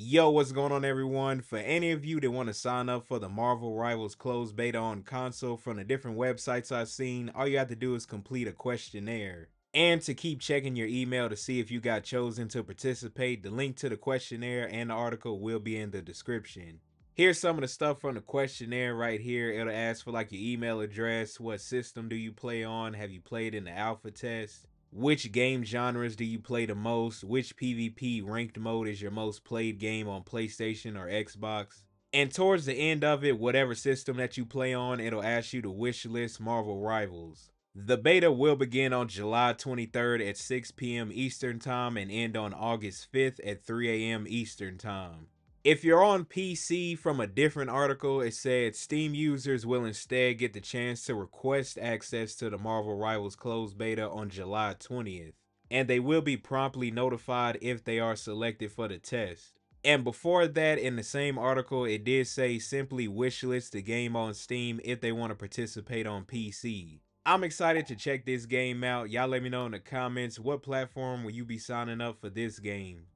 Yo, what's going on, everyone? For any of you that want to sign up for the Marvel Rivals closed beta on console from the different websites I've seen, all you have to do is complete a questionnaire. And to keep checking your email to see if you got chosen to participate, the link to the questionnaire and the article will be in the description. Here's some of the stuff from the questionnaire right here. It'll ask for like your email address, what system do you play on, have you played in the alpha test, which game genres do you play the most, which PvP ranked mode is your most played game on PlayStation or Xbox. And towards the end of it, whatever system that you play on, it'll ask you to wishlist Marvel Rivals. The beta will begin on July 23rd at 6 p.m. Eastern Time and end on August 5th at 3 a.m. Eastern Time. If you're on PC, from a different article, it said Steam users will instead get the chance to request access to the Marvel Rivals closed beta on July 20th, and they will be promptly notified if they are selected for the test. And before that, in the same article, it did say simply wishlist the game on Steam if they want to participate on PC. I'm excited to check this game out. Y'all let me know in the comments, what platform will you be signing up for this game?